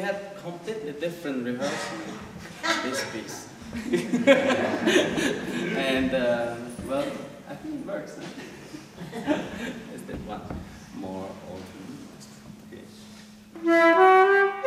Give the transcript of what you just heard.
we had completely different rehearsal this piece. And well, I think it works. Huh? Is that one more open? Okay.